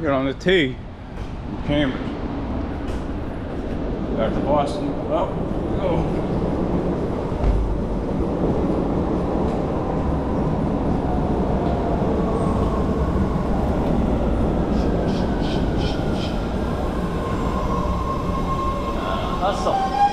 Get on the T from Cambridge. Back to Boston. Up. Go. That's all.